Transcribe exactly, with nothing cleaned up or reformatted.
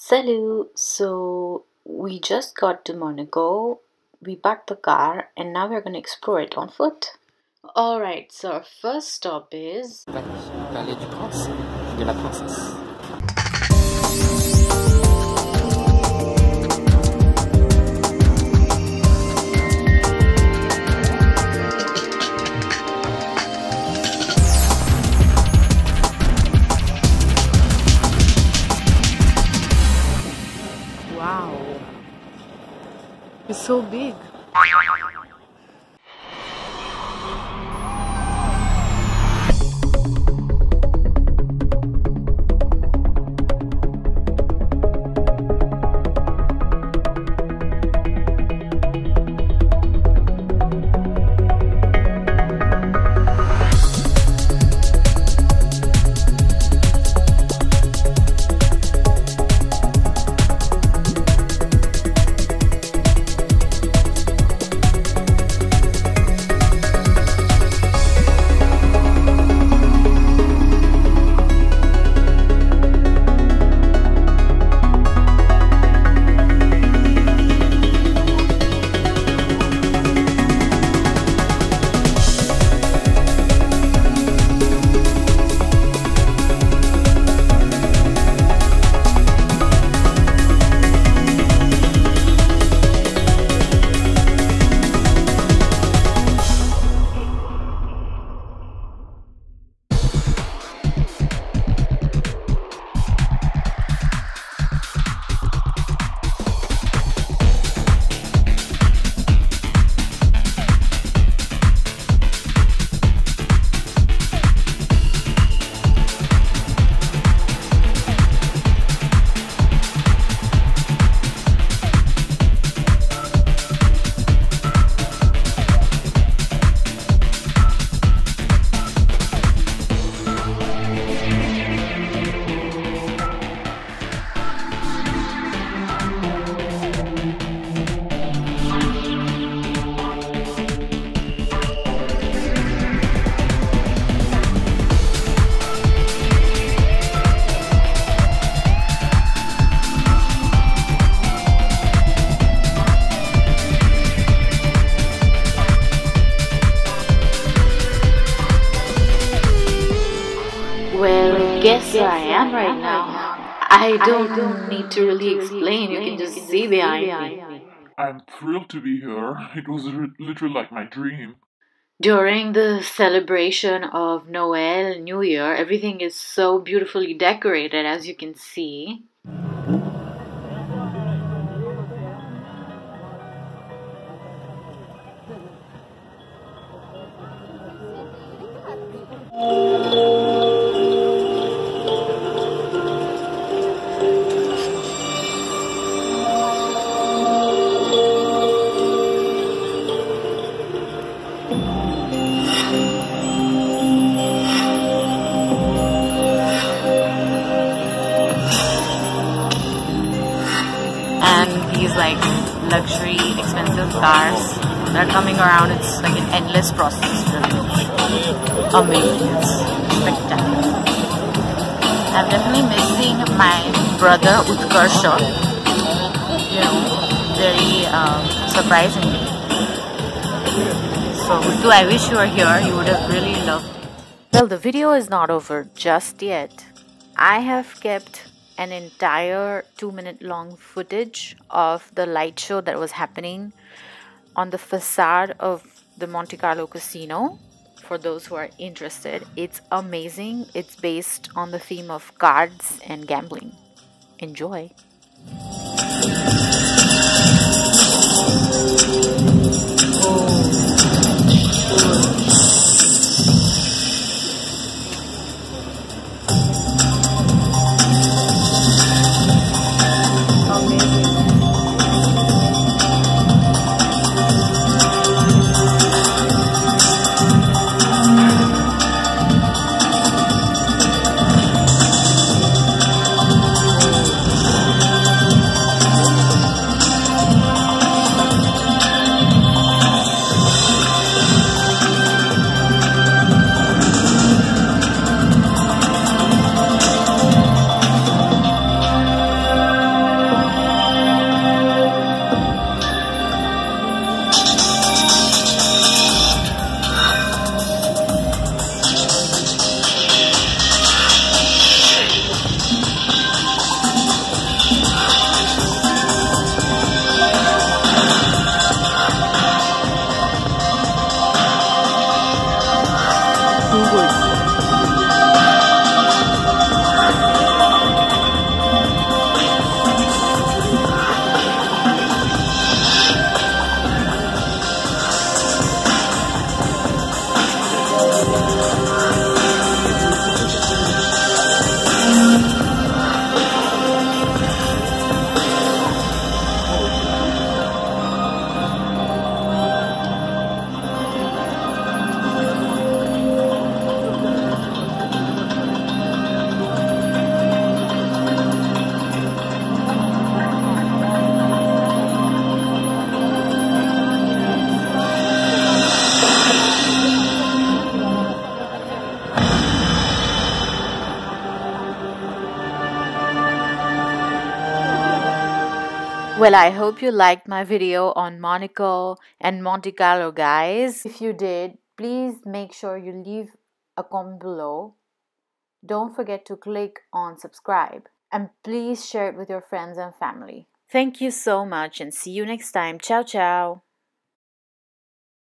Salut! So, we just got to Monaco, we parked the car, and now we're going to explore it on foot. Alright, so our first stop is Palais du Prince et de la Princesse. It's so big. Guess where I am right now. I don't need to really explain, you can just see behind me. I'm thrilled to be here. It was literally like my dream. During the celebration of Noel, New Year, everything is so beautifully decorated, as you can see. Like luxury, expensive cars that are coming around. It's like an endless process. Amazing. It's spectacular. I'm definitely missing my brother Utkarsha. You know, very um, surprisingly. So, Uttu, I wish you were here. You would have really loved it. Well, the video is not over just yet. I have kept an entire two minute long footage of the light show that was happening on the facade of the Monte Carlo casino for those who are interested. It's amazing. It's based on the theme of cards and gambling. Enjoy. Well, I hope you liked my video on Monaco and Monte Carlo, guys. If you did, please make sure you leave a comment below. Don't forget to click on subscribe. And please share it with your friends and family. Thank you so much and see you next time. Ciao, ciao.